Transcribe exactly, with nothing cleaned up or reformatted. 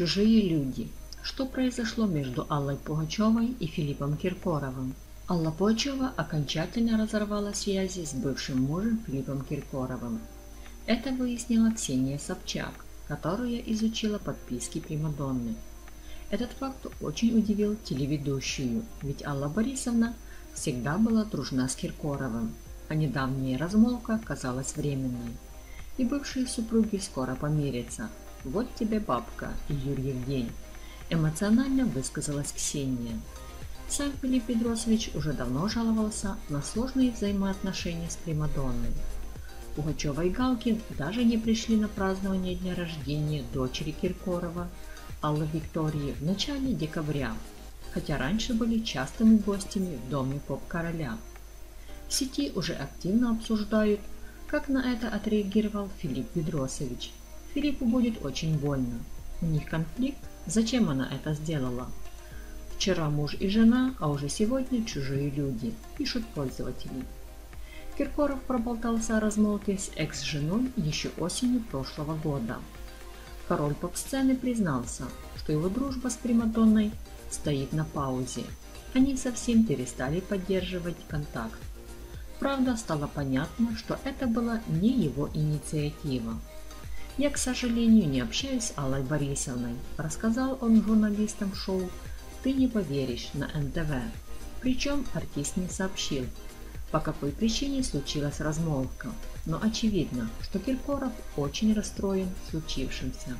Чужие люди. Что произошло между Аллой Пугачевой и Филиппом Киркоровым? Алла Пугачева окончательно разорвала связи с бывшим мужем Филиппом Киркоровым. Это выяснила Ксения Собчак, которая изучила подписки примадонны. Этот факт очень удивил телеведущую, ведь Алла Борисовна всегда была дружна с Киркоровым, а недавняя размолвка казалась временной. И бывшие супруги скоро помирятся. «Вот тебе бабка» и «Юрьев день», эмоционально высказалась Ксения. Сам Филипп Петросович уже давно жаловался на сложные взаимоотношения с примадонной. Пугачева и Галкин даже не пришли на празднование дня рождения дочери Киркорова, Аллы Виктории, в начале декабря, хотя раньше были частыми гостями в Доме Поп-Короля. В сети уже активно обсуждают, как на это отреагировал Филипп Петросович. Филиппу будет очень больно. У них конфликт. Зачем она это сделала? Вчера муж и жена, а уже сегодня чужие люди, пишут пользователи. Киркоров проболтался о размолвке с экс-женой еще осенью прошлого года. Король поп-сцены признался, что его дружба с примадонной стоит на паузе. Они совсем перестали поддерживать контакт. Правда, стало понятно, что это была не его инициатива. «Я, к сожалению, не общаюсь с Аллой Борисовной», – рассказал он журналистам шоу «Ты не поверишь» на эн тэ вэ. Причем артист не сообщил, по какой причине случилась размолвка, но очевидно, что Киркоров очень расстроен случившимся.